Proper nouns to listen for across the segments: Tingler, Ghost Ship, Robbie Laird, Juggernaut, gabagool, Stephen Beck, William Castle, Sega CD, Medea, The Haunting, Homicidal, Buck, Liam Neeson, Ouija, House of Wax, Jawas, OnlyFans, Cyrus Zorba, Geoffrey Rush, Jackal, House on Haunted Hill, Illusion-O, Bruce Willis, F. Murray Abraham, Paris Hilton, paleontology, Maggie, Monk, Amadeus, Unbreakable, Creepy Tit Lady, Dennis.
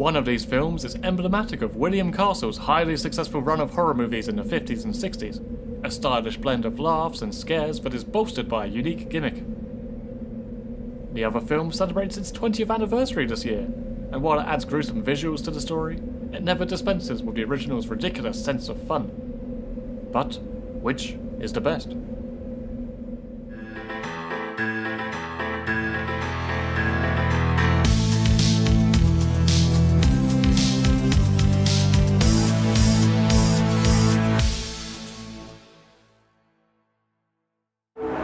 One of these films is emblematic of William Castle's highly successful run of horror movies in the 50s and 60s, a stylish blend of laughs and scares that is bolstered by a unique gimmick. The other film celebrates its 20th anniversary this year, and while it adds gruesome visuals to the story, it never dispenses with the original's ridiculous sense of fun. But which is the best?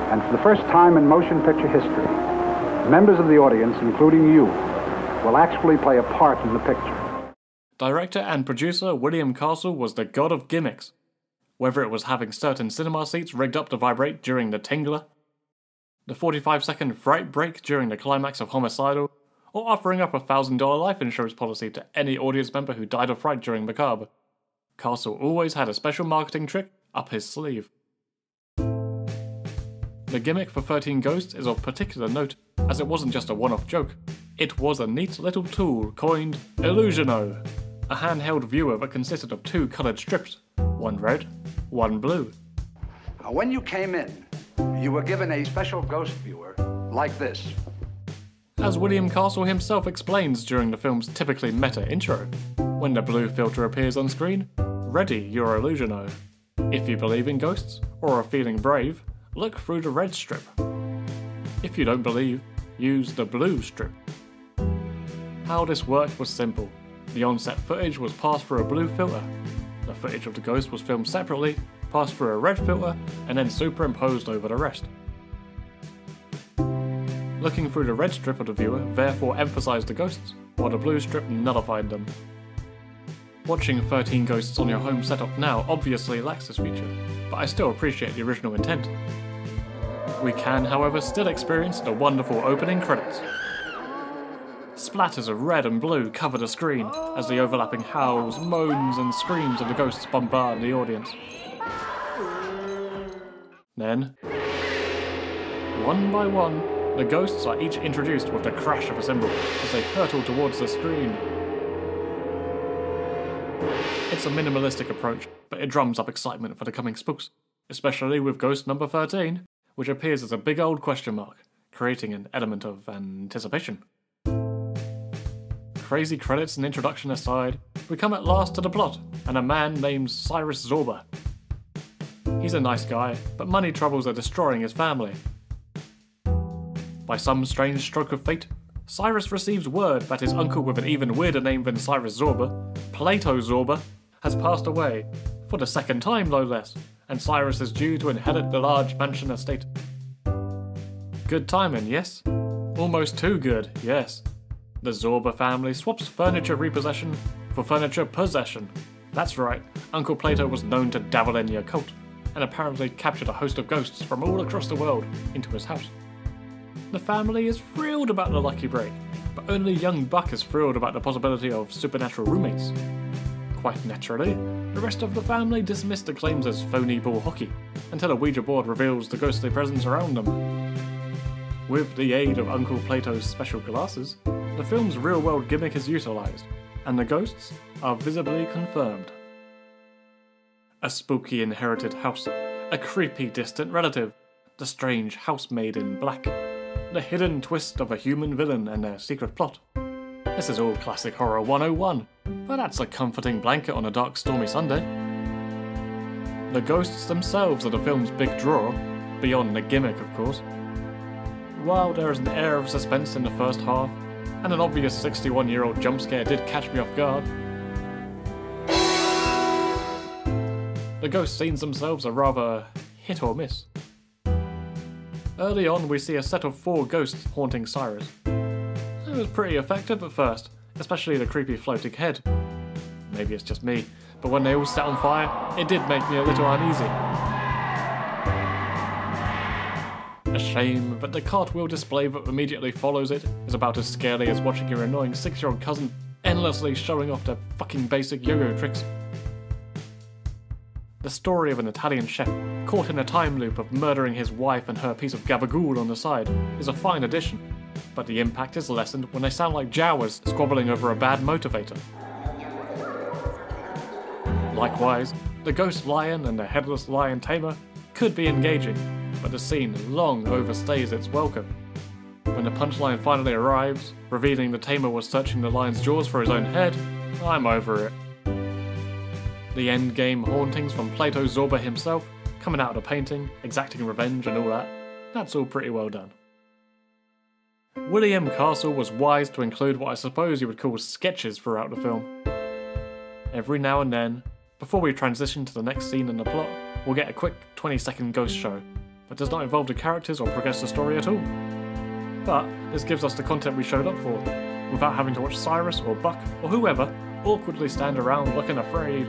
And for the first time in motion picture history, members of the audience, including you, will actually play a part in the picture. Director and producer William Castle was the god of gimmicks, whether it was having certain cinema seats rigged up to vibrate during the Tingler, the 45-second fright break during the climax of Homicidal, or offering up a $1,000 life insurance policy to any audience member who died of fright during Macabre. Castle always had a special marketing trick up his sleeve. The gimmick for 13 Ghosts is of particular note, as it wasn't just a one-off joke. It was a neat little tool coined Illusion-O, a handheld viewer that consisted of two coloured strips, one red, one blue. When you came in, you were given a special ghost viewer like this. As William Castle himself explains during the film's typically meta intro, when the blue filter appears on screen, ready your Illusion-O. If you believe in ghosts, or are feeling brave, look through the red strip. If you don't believe, use the blue strip. How this worked was simple. The on-set footage was passed through a blue filter. The footage of the ghost was filmed separately, passed through a red filter, and then superimposed over the rest. Looking through the red strip of the viewer therefore emphasised the ghosts, while the blue strip nullified them. Watching 13 Ghosts on your home setup now obviously lacks this feature, but I still appreciate the original intent. We can, however, still experience the wonderful opening credits. Splatters of red and blue cover the screen as the overlapping howls, moans and screams of the ghosts bombard the audience. Then, one by one, the ghosts are each introduced with the crash of a cymbal as they hurtle towards the screen. It's a minimalistic approach, but it drums up excitement for the coming spooks, especially with ghost number 13, which appears as a big old question mark, creating an element of anticipation. Crazy credits and introduction aside, we come at last to the plot, and a man named Cyrus Zorba. He's a nice guy, but money troubles are destroying his family. By some strange stroke of fate, Cyrus receives word that his uncle with an even weirder name than Cyrus Zorba, Plato Zorba, has passed away, for the second time no less, and Cyrus is due to inherit the large mansion estate. Good timing, yes? Almost too good, yes. The Zorba family swaps furniture repossession for furniture possession. That's right, Uncle Plato was known to dabble in the occult, and apparently captured a host of ghosts from all across the world into his house. The family is thrilled about the lucky break, but only young Buck is thrilled about the possibility of supernatural roommates. Quite naturally, the rest of the family dismiss the claims as phony ball hockey, until a Ouija board reveals the ghostly presence around them. With the aid of Uncle Plato's special glasses, the film's real-world gimmick is utilised, and the ghosts are visibly confirmed. A spooky inherited house, a creepy distant relative, the strange housemaid in black, the hidden twist of a human villain and their secret plot. This is all classic horror 101, but that's a comforting blanket on a dark, stormy Sunday. The ghosts themselves are the film's big draw, beyond the gimmick of course. While there is an air of suspense in the first half, and an obvious 61-year-old jump scare did catch me off guard, the ghost scenes themselves are rather hit or miss. Early on we see a set of four ghosts haunting Cyrus. It was pretty effective at first, especially the creepy floating head. Maybe it's just me, but when they all set on fire, it did make me a little uneasy. A shame, but the cartwheel display that immediately follows it is about as scary as watching your annoying 6-year-old cousin endlessly showing off their fucking basic yo-yo tricks. The story of an Italian chef caught in a time loop of murdering his wife and her piece of gabagool on the side is a fine addition, but the impact is lessened when they sound like Jawas squabbling over a bad motivator. Likewise, the ghost lion and the headless lion tamer could be engaging, but the scene long overstays its welcome. When the punchline finally arrives, revealing the tamer was searching the lion's jaws for his own head, I'm over it. The endgame hauntings from Plato Zorba himself, coming out of the painting, exacting revenge and all that, that's all pretty well done. William Castle was wise to include what I suppose you would call sketches throughout the film. Every now and then, before we transition to the next scene in the plot, we'll get a quick 20-second ghost show that does not involve the characters or progress the story at all. But this gives us the content we showed up for, without having to watch Cyrus or Buck or whoever awkwardly stand around looking afraid.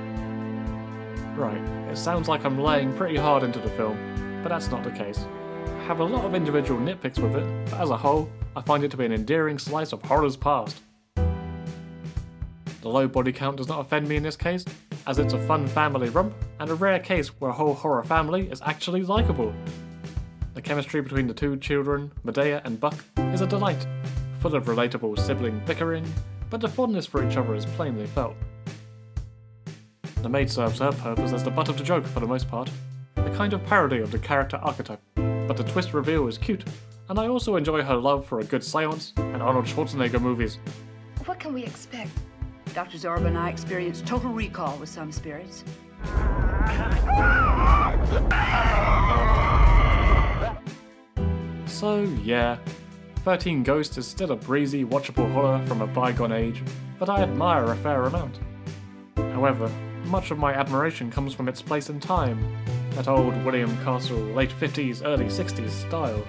Right, it sounds like I'm laying pretty hard into the film, but that's not the case. I have a lot of individual nitpicks with it, but as a whole, I find it to be an endearing slice of horror's past. The low body count does not offend me in this case, as it's a fun family romp and a rare case where a whole horror family is actually likeable. The chemistry between the two children, Medea and Buck, is a delight, full of relatable sibling bickering, but the fondness for each other is plainly felt. The maid serves her purpose as the butt of the joke for the most part, a kind of parody of the character archetype, but the twist reveal is cute, and I also enjoy her love for a good seance and Arnold Schwarzenegger movies. What can we expect? Dr. Zorba and I experienced total recall with some spirits. So yeah, 13 Ghosts is still a breezy, watchable horror from a bygone age, but I admire a fair amount. However, much of my admiration comes from its place in time, that old William Castle late 50s, early 60s style.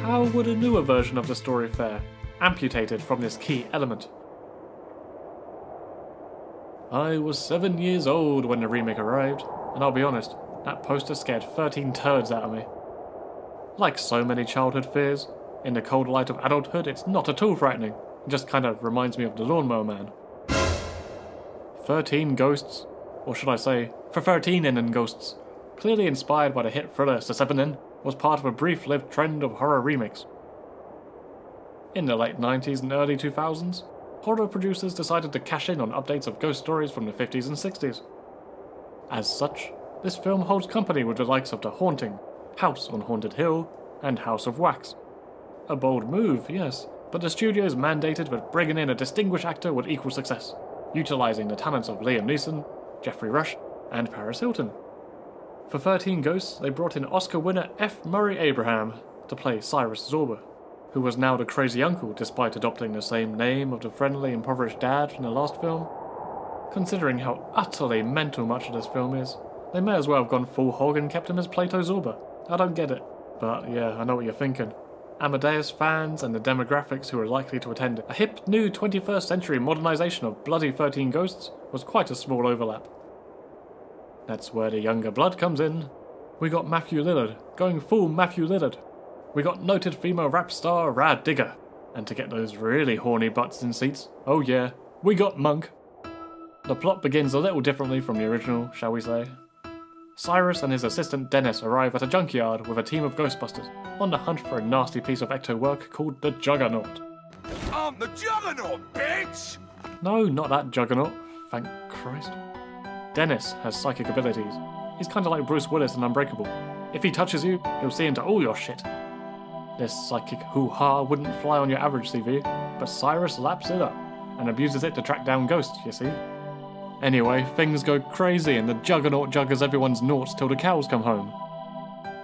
How would a newer version of the story fare, amputated from this key element? I was 7 years old when the remake arrived, and I'll be honest, that poster scared 13 turds out of me. Like so many childhood fears, in the cold light of adulthood it's not at all frightening, it just kind of reminds me of the Lawnmower Man. 13 Ghosts, or should I say, for 13 in Ghosts, clearly inspired by the hit thriller The 7 in, was part of a brief-lived trend of horror remakes. In the late 90s and early 2000s, horror producers decided to cash in on updates of ghost stories from the 50s and 60s. As such, this film holds company with the likes of The Haunting, House on Haunted Hill, and House of Wax. A bold move, yes, but the studios mandated that bringing in a distinguished actor would equal success, utilising the talents of Liam Neeson, Geoffrey Rush, and Paris Hilton. For 13 Ghosts, they brought in Oscar winner F. Murray Abraham to play Cyrus Zorba, who was now the crazy uncle despite adopting the same name of the friendly, impoverished dad from the last film. Considering how utterly mental much of this film is, they may as well have gone full hog and kept him as Plato Zorba. I don't get it, but yeah, I know what you're thinking. Amadeus fans and the demographics who are likely to attend a hip new 21st century modernisation of bloody 13 Ghosts was quite a small overlap. That's where the younger blood comes in. We got Matthew Lillard, going full Matthew Lillard. We got noted female rap star Rad Digger, and to get those really horny butts in seats, oh yeah, we got Monk. The plot begins a little differently from the original, shall we say. Cyrus and his assistant Dennis arrive at a junkyard with a team of Ghostbusters, on the hunt for a nasty piece of ecto-work called the Juggernaut. I'm the Juggernaut, bitch! No, not that Juggernaut, thank Christ. Dennis has psychic abilities. He's kinda like Bruce Willis in Unbreakable. If he touches you, he'll see into all your shit. This psychic hoo-ha wouldn't fly on your average CV, but Cyrus laps it up, and abuses it to track down ghosts, you see. Anyway, things go crazy and the Juggernaut juggers everyone's noughts till the cows come home.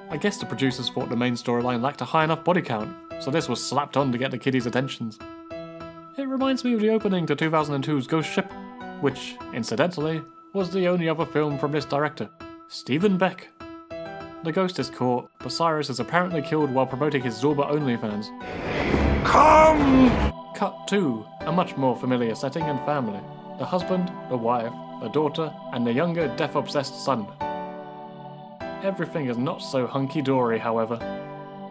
I guess the producers thought the main storyline lacked a high enough body count, so this was slapped on to get the kiddies' attentions. It reminds me of the opening to 2002's Ghost Ship, which, incidentally, was the only other film from this director, Stephen Beck. The ghost is caught, but Cyrus is apparently killed while promoting his Zorba OnlyFans. Come! Cut to a much more familiar setting and family. The husband, the wife, the daughter, and the younger, death-obsessed son. Everything is not so hunky-dory, however.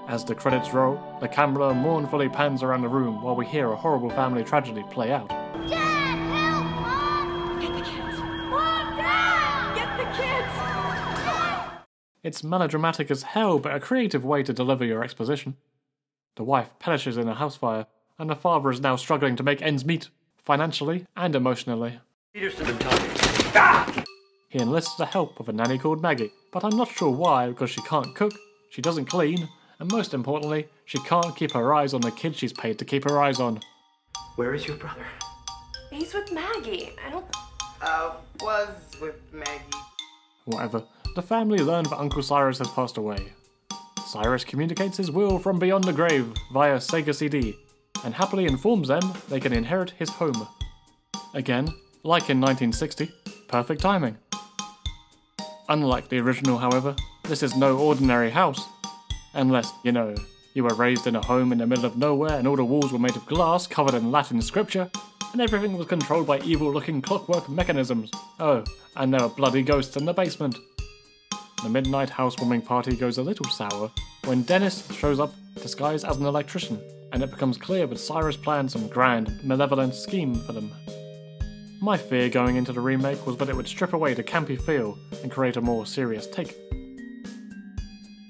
As the credits roll, the camera mournfully pans around the room while we hear a horrible family tragedy play out. Dad, help! Mom! Get the kids! Mom, Dad! Get the kids! It's melodramatic as hell, but a creative way to deliver your exposition. The wife perishes in a house fire, and the father is now struggling to make ends meet, financially and emotionally. He enlists the help of a nanny called Maggie, but I'm not sure why, because she can't cook, she doesn't clean, and most importantly, she can't keep her eyes on the kid she's paid to keep her eyes on. Where is your brother? He's with Maggie. I don't... was with Maggie. Whatever. The family learn that Uncle Cyrus has passed away. Cyrus communicates his will from beyond the grave via Sega CD, and happily informs them they can inherit his home. Again, like in 1960, perfect timing. Unlike the original, however, this is no ordinary house. Unless, you know, you were raised in a home in the middle of nowhere and all the walls were made of glass covered in Latin scripture, and everything was controlled by evil-looking clockwork mechanisms. Oh, and there were bloody ghosts in the basement. The midnight housewarming party goes a little sour when Dennis shows up disguised as an electrician, and it becomes clear that Cyrus planned some grand, malevolent scheme for them. My fear going into the remake was that it would strip away the campy feel and create a more serious take.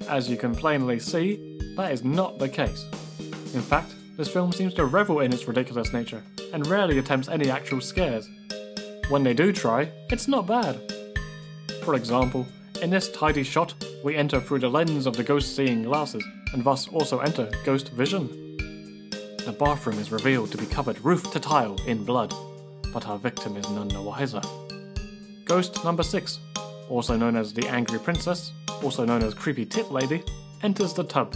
As you can plainly see, that is not the case. In fact, this film seems to revel in its ridiculous nature, and rarely attempts any actual scares. When they do try, it's not bad. For example, in this tidy shot, we enter through the lens of the ghost-seeing glasses, and thus also enter ghost vision. The bathroom is revealed to be covered roof to tile in blood, but our victim is none the wiser. Ghost number 6, also known as the Angry Princess, also known as Creepy Tit Lady, enters the tub.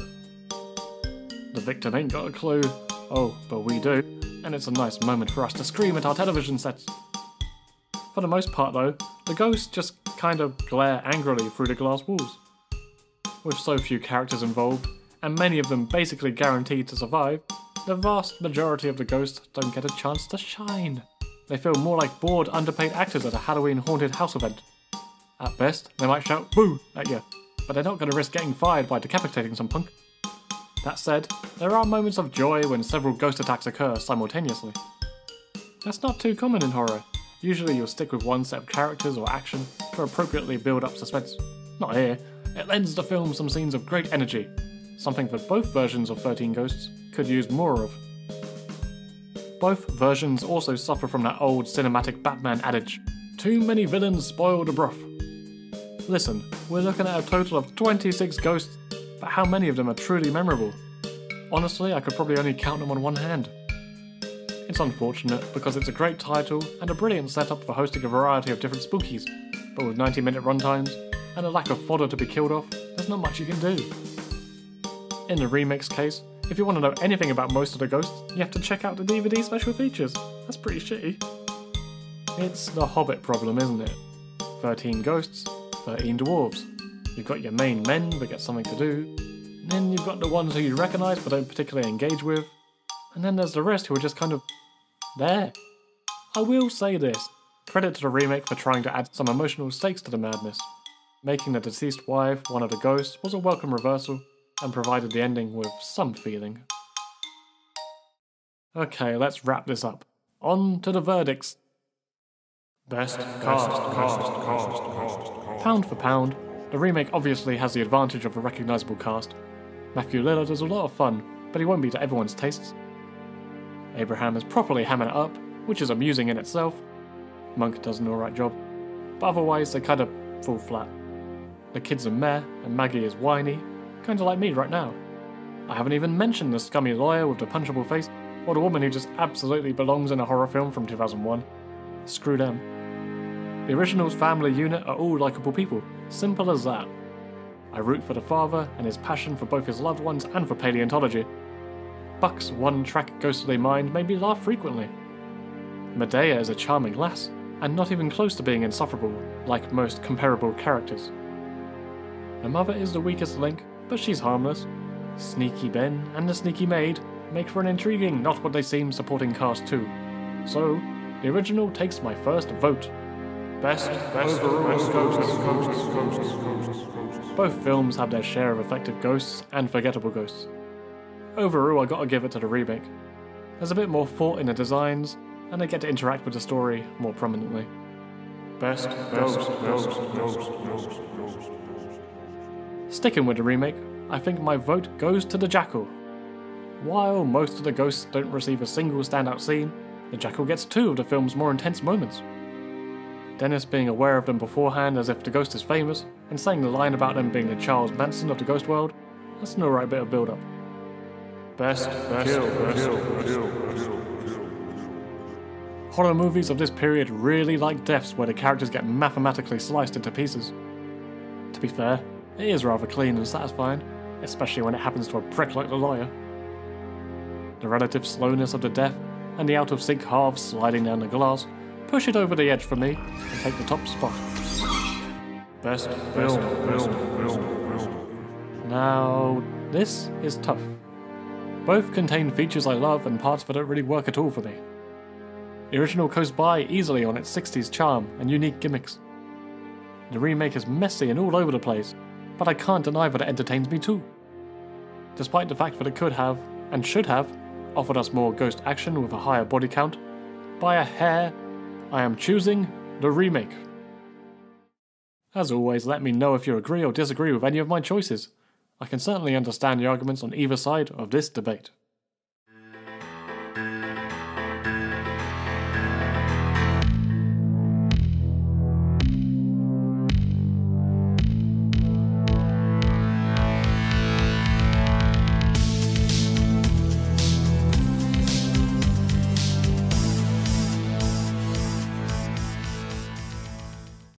The victim ain't got a clue, oh, but we do, and it's a nice moment for us to scream at our television sets. For the most part though, the ghosts just kind of glare angrily through the glass walls. With so few characters involved, and many of them basically guaranteed to survive, the vast majority of the ghosts don't get a chance to shine. They feel more like bored, underpaid actors at a Halloween haunted house event. At best, they might shout "boo" at you, but they're not going to risk getting fired by decapitating some punk. That said, there are moments of joy when several ghost attacks occur simultaneously. That's not too common in horror. Usually you'll stick with one set of characters or action to appropriately build up suspense. Not here. It lends the film some scenes of great energy, something that both versions of 13 Ghosts could use more of. Both versions also suffer from that old cinematic Batman adage, too many villains spoil the broth. Listen, we're looking at a total of 26 ghosts, but how many of them are truly memorable? Honestly, I could probably only count them on one hand. It's unfortunate because it's a great title and a brilliant setup for hosting a variety of different spookies, but with 90-minute runtimes and a lack of fodder to be killed off, there's not much you can do. In the remix case, if you want to know anything about most of the ghosts, you have to check out the DVD special features. That's pretty shitty. It's the Hobbit problem, isn't it? 13 ghosts, 13 dwarves. You've got your main men that get something to do, and then you've got the ones who you recognise but don't particularly engage with, and then there's the rest who are just kind of... there. I will say this, credit to the remake for trying to add some emotional stakes to the madness. Making the deceased wife one of the ghosts was a welcome reversal, and provided the ending with some feeling. Okay, let's wrap this up. On to the verdicts. Best cast. Pound for pound, the remake obviously has the advantage of a recognisable cast. Matthew Lillard is a lot of fun, but he won't be to everyone's tastes. Abraham is properly hamming it up, which is amusing in itself. Monk does an alright job, but otherwise they kind of fall flat. The kids are meh, and Maggie is whiny, kind of like me right now. I haven't even mentioned the scummy lawyer with the punchable face, or the woman who just absolutely belongs in a horror film from 2001. Screw them. The original's family unit are all likeable people, simple as that. I root for the father and his passion for both his loved ones and for paleontology. Buck's one-track ghostly mind made me laugh frequently. Medea is a charming lass, and not even close to being insufferable, like most comparable characters. The mother is the weakest link, but she's harmless. Sneaky Ben and the sneaky maid make for an intriguing, not what they seem, supporting cast too. So, the original takes my first vote. Best overall ghosts. Both films have their share of effective ghosts and forgettable ghosts. Overall, I gotta give it to the remake. There's a bit more thought in the designs, and they get to interact with the story more prominently. Best ghosts. Sticking with the remake, I think my vote goes to the Jackal. While most of the ghosts don't receive a single standout scene, the Jackal gets two of the film's more intense moments. Dennis being aware of them beforehand as if the ghost is famous, and saying the line about them being the Charles Manson of the ghost world, that's an alright bit of build-up. Best kill. Horror movies of this period really like deaths where the characters get mathematically sliced into pieces. To be fair, it is rather clean and satisfying, especially when it happens to a prick like the lawyer. The relative slowness of the death, and the out-of-sync halves sliding down the glass, push it over the edge for me, and take the top spot. Best film. Now, this is tough. Both contain features I love and parts that don't really work at all for me. The original goes by easily on its 60s charm and unique gimmicks. The remake is messy and all over the place, but I can't deny that it entertains me too. Despite the fact that it could have, and should have, offered us more ghost action with a higher body count, by a hair, I am choosing the remake. As always, let me know if you agree or disagree with any of my choices. I can certainly understand the arguments on either side of this debate.